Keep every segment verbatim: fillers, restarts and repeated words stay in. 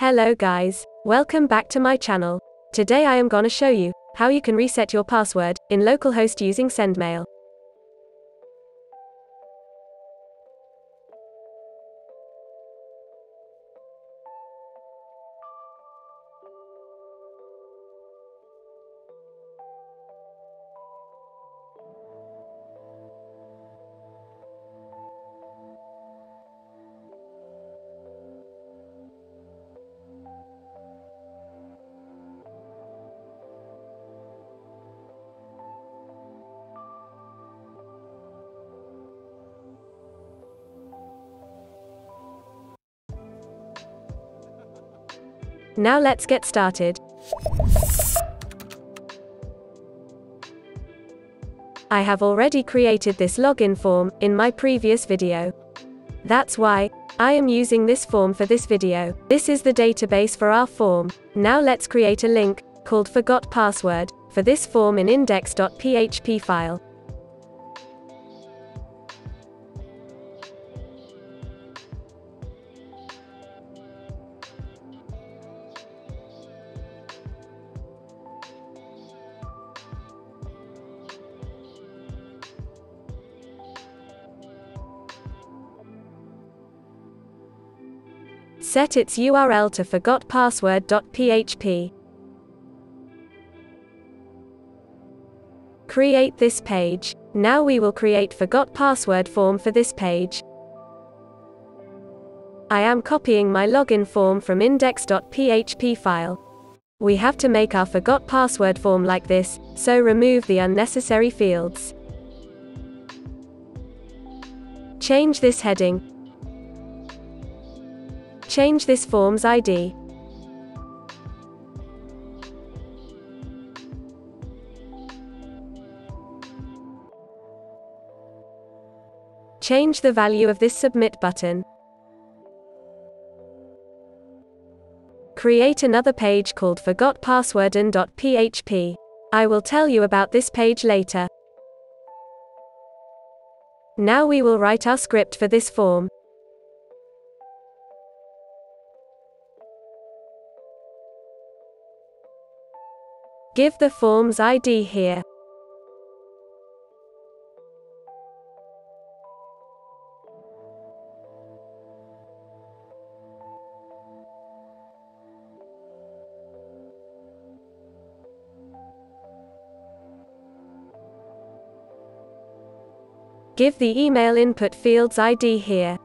Hello guys, welcome back to my channel. Today I am gonna show you how you can reset your password in localhost using sendmail. Now let's get started. I have already created this login form in my previous video. That's why I am using this form for this video. This is the database for our form. Now let's create a link called forgot password for this form in index dot P H P file. Set its U R L to forgot password dot P H P. Create this page. Now we will create forgot password form for this page. I am copying my login form from index dot P H P file. We have to make our forgot password form like this, so remove the unnecessary fields. Change this heading. Change this form's I D. Change the value of this submit button. Create another page called forgot password dot P H P. I will tell you about this page later. Now we will write our script for this form. Give the form's I D here. Give the email input field's I D here.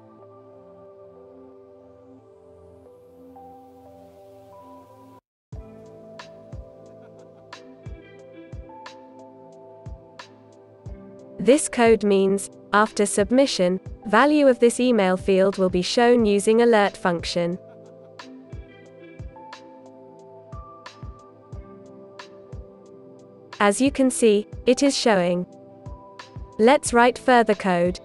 This code means, after submission, value of this email field will be shown using alert function. As you can see, it is showing. Let's write further code.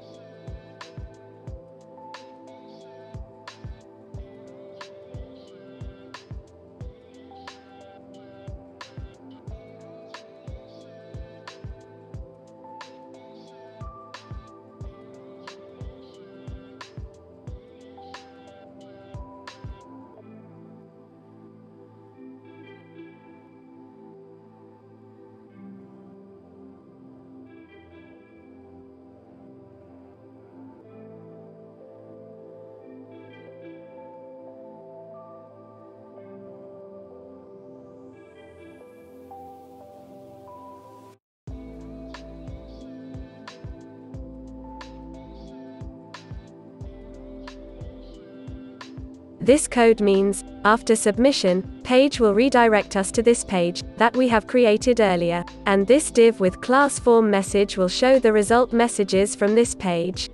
This code means, after submission, page will redirect us to this page that we have created earlier, and this div with class form message will show the result messages from this page.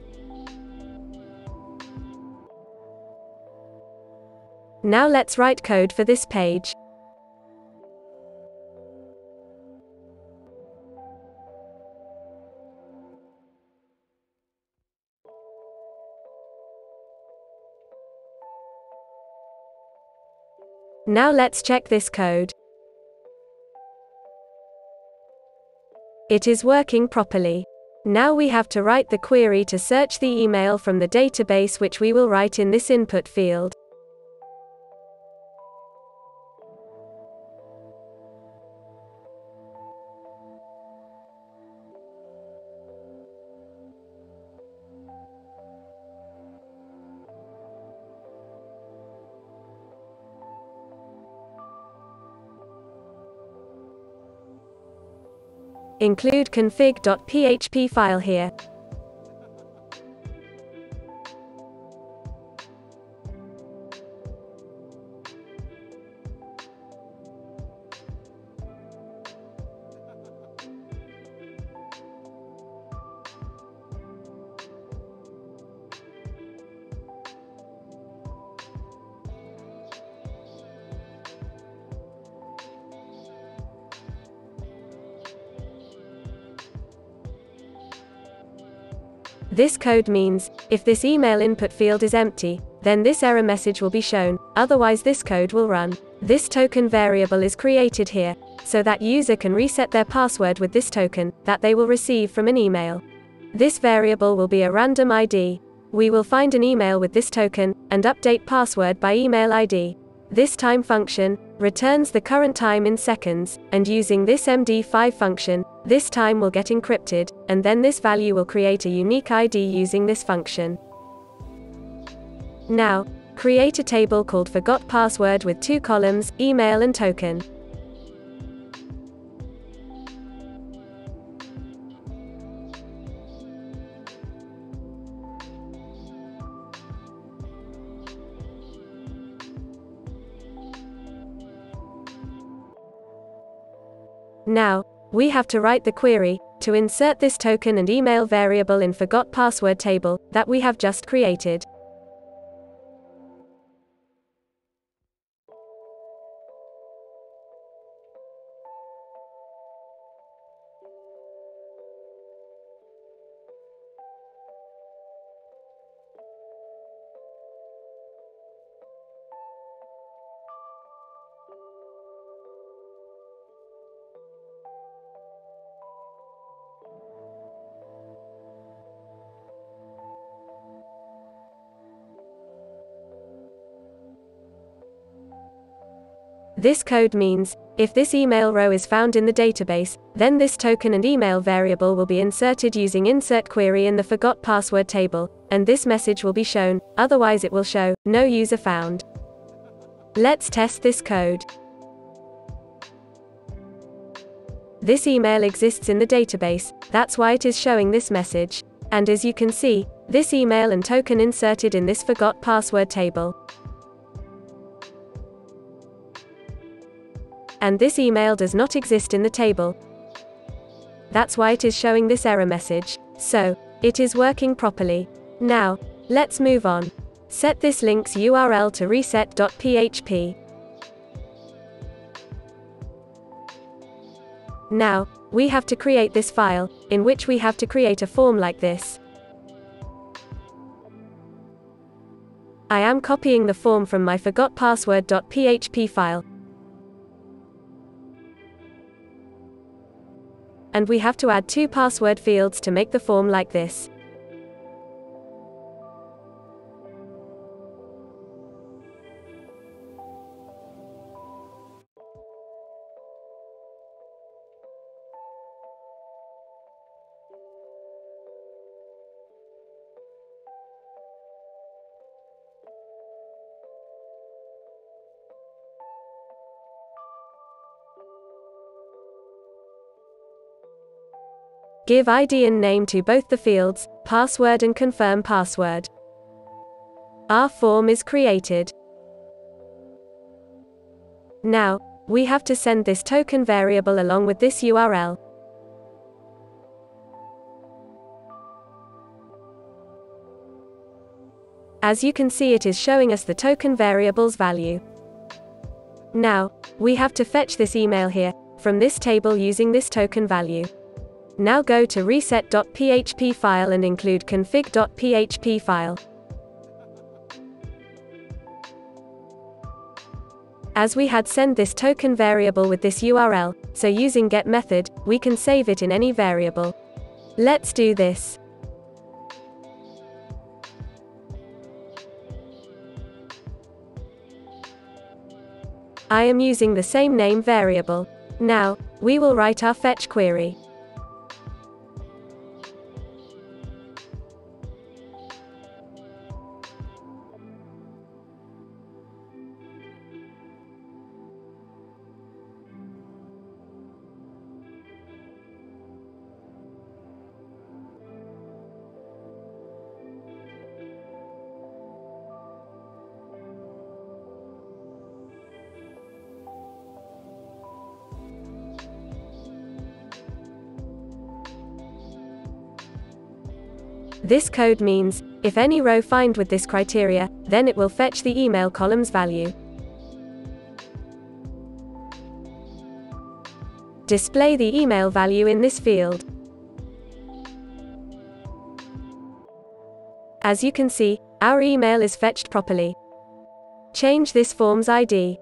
Now let's write code for this page. Now let's check this code. It is working properly. Now we have to write the query to search the email from the database, which we will write in this input field. Include config.php file here. This code means, if this email input field is empty, then this error message will be shown, otherwise this code will run. This token variable is created here, so that user can reset their password with this token, that they will receive from an email. This variable will be a random I D. We will find an email with this token, and update password by email I D. This time function returns the current time in seconds, and using this M D five function, this time will get encrypted, and then this value will create a unique I D using this function. Now, create a table called forgot password with two columns, email and token. Now, we have to write the query to insert this token and email variable in forgot password table that we have just created. This code means, if this email row is found in the database, then this token and email variable will be inserted using insert query in the forgot password table, and this message will be shown, otherwise it will show, no user found. Let's test this code. This email exists in the database, that's why it is showing this message. And as you can see, this email and token inserted in this forgot password table. And this email does not exist in the table. That's why it is showing this error message. So, it is working properly. Now, let's move on. Set this link's U R L to reset dot P H P. Now, we have to create this file, in which we have to create a form like this. I am copying the form from my forgot password dot P H P file. And we have to add two password fields to make the form like this. Give I D and name to both the fields, password and confirm password. Our form is created. Now, we have to send this token variable along with this U R L. As you can see, it is showing us the token variable's value. Now, we have to fetch this email here, from this table using this token value. Now go to reset dot P H P file and include config dot P H P file. As we had sent this token variable with this U R L, so using get method, we can save it in any variable. Let's do this. I am using the same name variable. Now, we will write our fetch query. This code means, if any row find with this criteria, then it will fetch the email column's value. Display the email value in this field. As you can see, our email is fetched properly. Change this form's I D.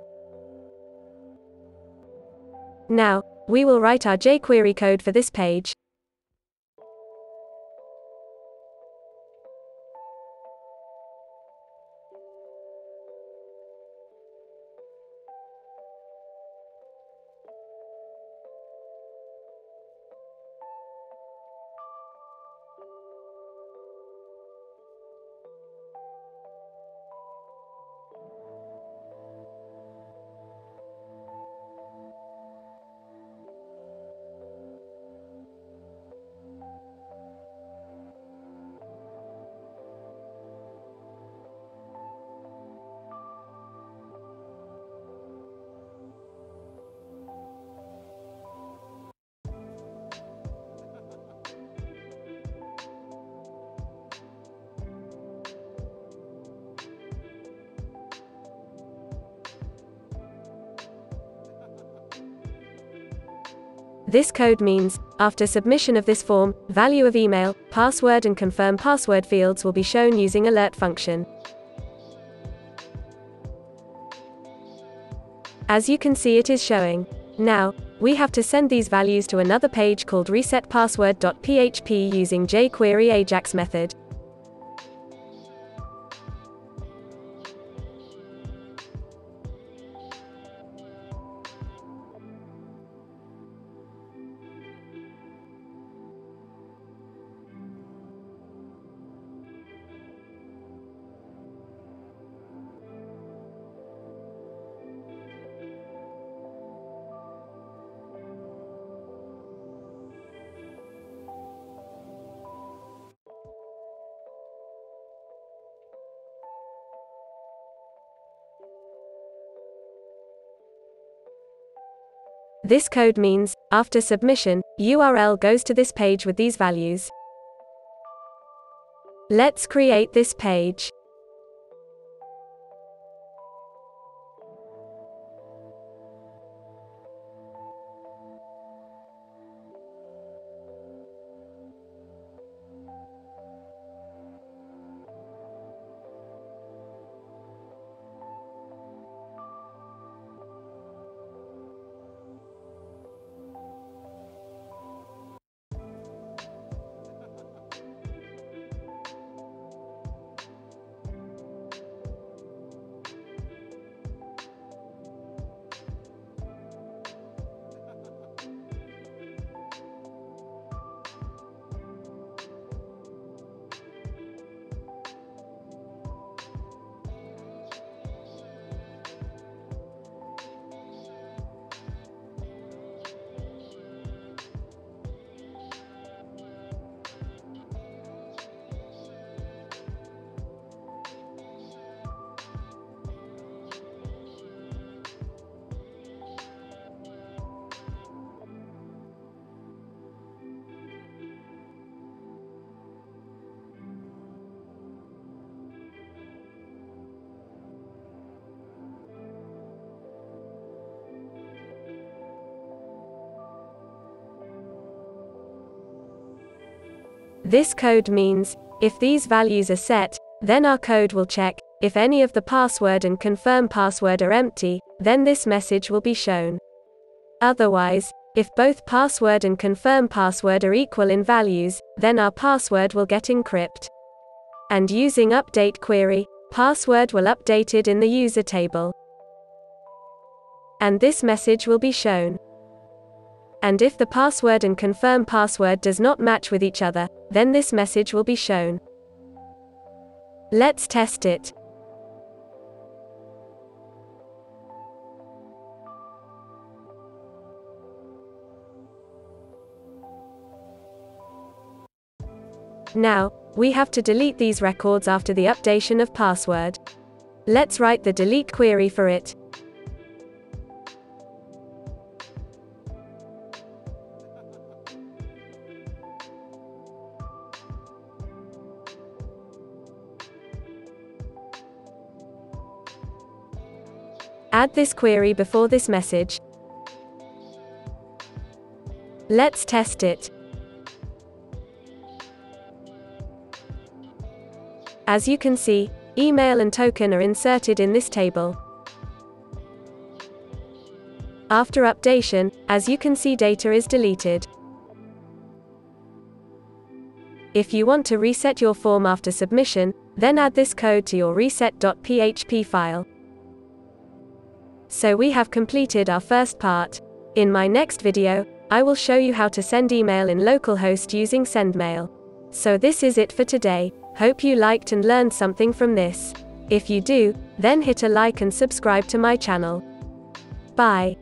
Now, we will write our jQuery code for this page. This code means, after submission of this form, value of email, password and confirm password fields will be shown using alert function. As you can see, it is showing. Now, we have to send these values to another page called reset password dot P H P using jQuery AJAX method. This code means, after submission, U R L goes to this page with these values. Let's create this page. This code means, if these values are set, then our code will check, if any of the password and confirm password are empty, then this message will be shown. Otherwise, if both password and confirm password are equal in values, then our password will get encrypted. And using update query, password will update it in the user table. And this message will be shown. And if the password and confirm password does not match with each other, then this message will be shown. Let's test it. Now, we have to delete these records after the updation of password. Let's write the delete query for it. Add this query before this message. Let's test it. As you can see, email and token are inserted in this table. After updation, as you can see, data is deleted. If you want to reset your form after submission, then add this code to your reset dot P H P file. So we have completed our first part. In my next video, I will show you how to send email in localhost using sendmail. So this is it for today. Hope you liked and learned something from this. If you do, then hit a like and subscribe to my channel. Bye.